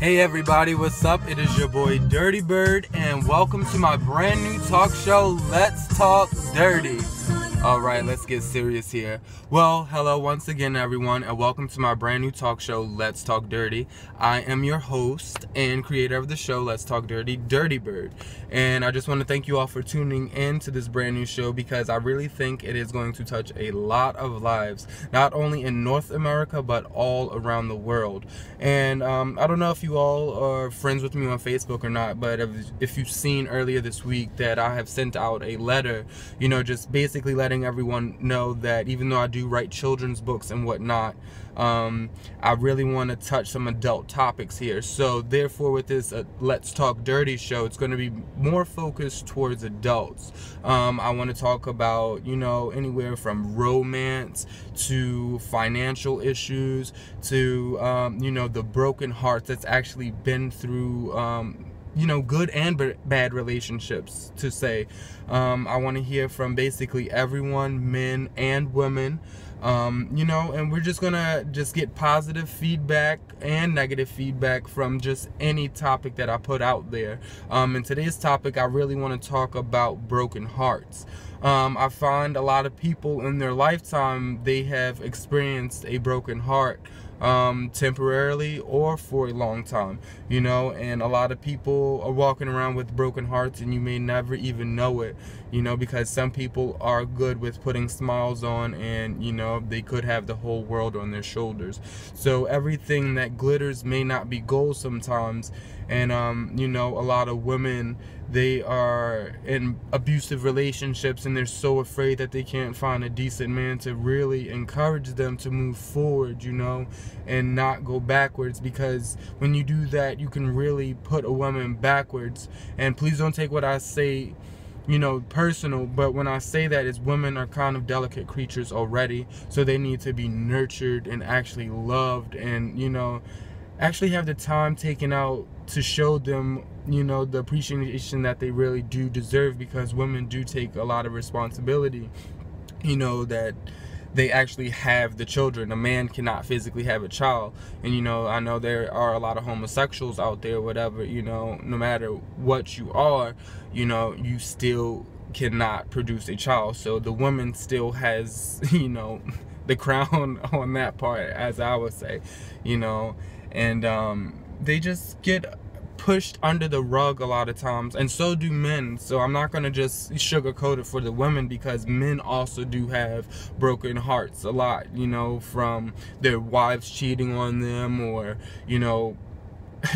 Hey everybody, what's up? It is your boy Dirty Bird, and welcome to my brand new talk show, Let's Talk Dirty. Alright, let's get serious here. Well, hello once again everyone, and welcome to my brand new talk show, Let's Talk Dirty. I am your host and creator of the show, Let's Talk Dirty, Dirty Bird. And I just want to thank you all for tuning in to this brand new show, because I really think it is going to touch a lot of lives, not only in North America, but all around the world. And I don't know if you all are friends with me on Facebook or not, but if you've seen earlier this week that I have sent out a letter, you know, just basically letting everyone know that even though I do write children's books and whatnot, I really want to touch some adult topics here. So therefore, with this Let's Talk Dirty show, it's going to be more focused towards adults. I want to talk about, you know, anywhere from romance to financial issues to you know, the broken hearts that's actually been through you know, good and bad relationships, to say. I want to hear from basically everyone, men and women, you know, and we're just gonna get positive feedback and negative feedback from just any topic that I put out there. And today's topic, I really want to talk about broken hearts. I find a lot of people in their lifetime, they have experienced a broken heart, temporarily or for a long time, you know, and a lot of people are walking around with broken hearts and you may never even know it, you know, because some people are good with putting smiles on and, you know, they could have the whole world on their shoulders. So everything that glitters may not be gold sometimes. And, you know, a lot of women, they are in abusive relationships and they're so afraid that they can't find a decent man to really encourage them to move forward, you know, and not go backwards, because when you do that, you can really put a woman backwards. And please don't take what I say, you know, personal, but when I say that, is women are kind of delicate creatures already, so they need to be nurtured and actually loved and, you know, actually have the time taken out to show them, you know, the appreciation that they really do deserve, because women do take a lot of responsibility, you know, that they actually have the children. A man cannot physically have a child. And, you know, I know there are a lot of homosexuals out there, whatever, you know, no matter what you are, you know, you still cannot produce a child. So the woman still has, you know, the crown on that part, as I would say, you know, and they just get pushed under the rug a lot of times, and so do men. So I'm not gonna just sugarcoat it for the women, because men also do have broken hearts a lot, you know, from their wives cheating on them, or, you know,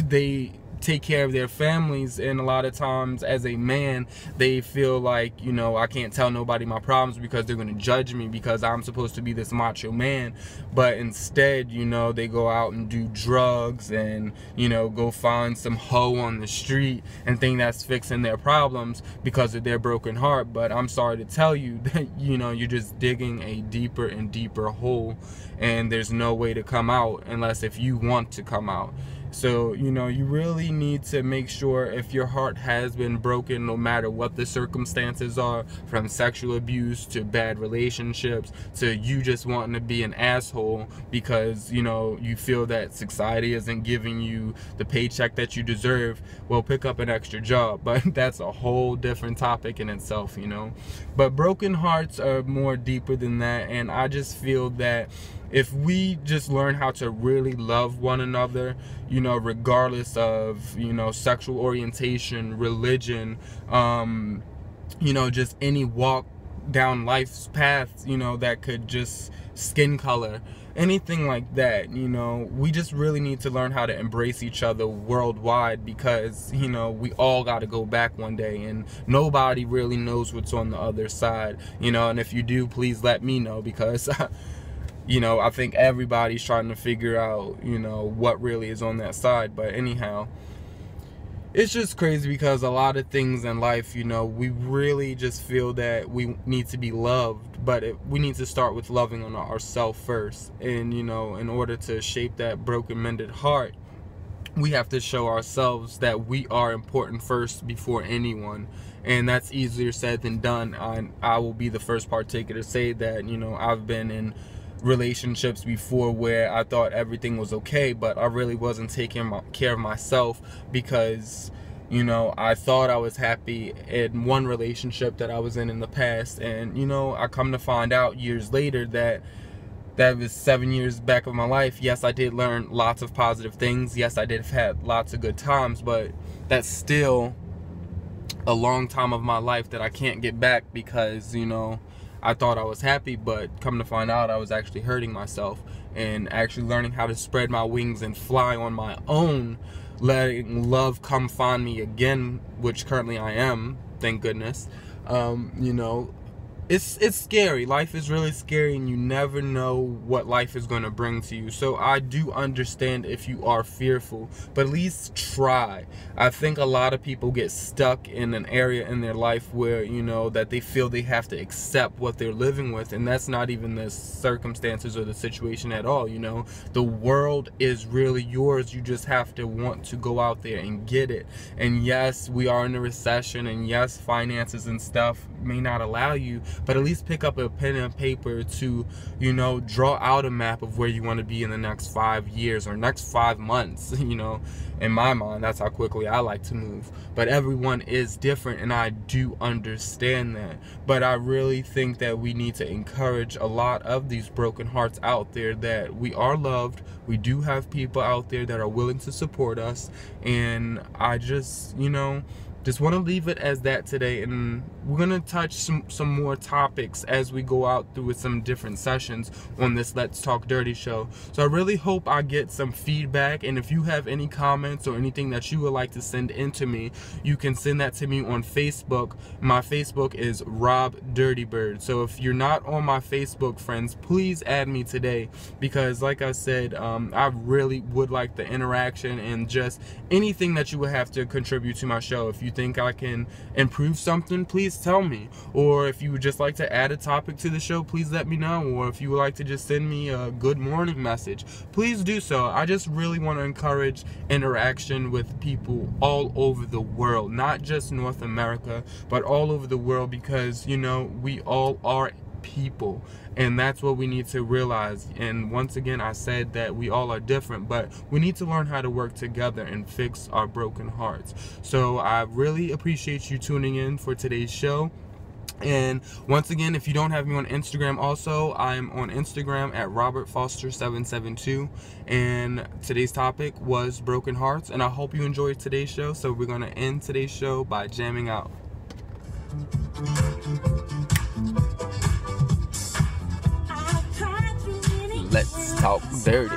they take care of their families, and a lot of times as a man they feel like, you know, I can't tell nobody my problems because they're gonna judge me, because I'm supposed to be this macho man. But instead, you know, they go out and do drugs and, you know, go find some hoe on the street and think that's fixing their problems because of their broken heart. But I'm sorry to tell you that, you know, you're just digging a deeper and deeper hole, and there's no way to come out unless if you want to come out. So, you know, you really need to make sure, if your heart has been broken, no matter what the circumstances are, from sexual abuse to bad relationships to you just wanting to be an asshole because, you know, you feel that society isn't giving you the paycheck that you deserve, well, pick up an extra job. But that's a whole different topic in itself, you know. But broken hearts are more deeper than that, and I just feel that if we just learn how to really love one another, you know, regardless of, you know, sexual orientation, religion, you know, just any walk down life's path, you know, that could just skin color, anything like that, you know, we just really need to learn how to embrace each other worldwide, because, you know, we all got to go back one day, and nobody really knows what's on the other side, you know. And if you do, please let me know, because you know, I think everybody's trying to figure out, you know, what really is on that side. But anyhow, it's just crazy, because a lot of things in life, you know, we really just feel that we need to be loved, but we need to start with loving on ourselves first. And, you know, in order to shape that broken, mended heart, we have to show ourselves that we are important first before anyone. And that's easier said than done. I will be the first partaker to say that, you know, I've been in relationships before where I thought everything was okay, but I really wasn't taking care of myself because, you know, I thought I was happy in one relationship that I was in the past. And, you know, I come to find out years later that that was 7 years back of my life. Yes, I did learn lots of positive things. Yes, I did have had lots of good times, but that's still a long time of my life that I can't get back because, you know, I thought I was happy, but come to find out I was actually hurting myself, and actually learning how to spread my wings and fly on my own, letting love come find me again, which currently I am, thank goodness. You know, it's scary. Life is really scary, and you never know what life is going to bring to you. So I do understand if you are fearful, but at least try. I think a lot of people get stuck in an area in their life where, you know, that they feel they have to accept what they're living with, and that's not even the circumstances or the situation at all. You know, the world is really yours. You just have to want to go out there and get it. And yes, we are in a recession, and yes, finances and stuff may not allow you, but at least pick up a pen and paper to, you know, draw out a map of where you want to be in the next 5 years or next 5 months. You know, in my mind, that's how quickly I like to move. But everyone is different, and I do understand that. But I really think that we need to encourage a lot of these broken hearts out there that we are loved. We do have people out there that are willing to support us. And I just, you know, just want to leave it as that today, and we're going to touch some more topics as we go out through with some different sessions on this Let's Talk Dirty show. So I really hope I get some feedback, and if you have any comments or anything that you would like to send in to me, you can send that to me on Facebook. My Facebook is Rob DirtyBird. So if you're not on my Facebook, friends, please add me today, because like I said, I really would like the interaction and just anything that you would have to contribute to my show. If you think I can improve something, please tell me. Or if you would just like to add a topic to the show, please let me know. Or if you would like to just send me a good morning message, please do so. I just really want to encourage interaction with people all over the world, not just North America, but all over the world, because, you know, we all are people, and that's what we need to realize. And once again, I said that we all are different, but we need to learn how to work together and fix our broken hearts. So I really appreciate you tuning in for today's show. And once again, if you don't have me on Instagram, also I'm on Instagram at Robert Foster 772. And today's topic was broken hearts, and I hope you enjoyed today's show. So we're going to end today's show by jamming out. Let's talk dirty.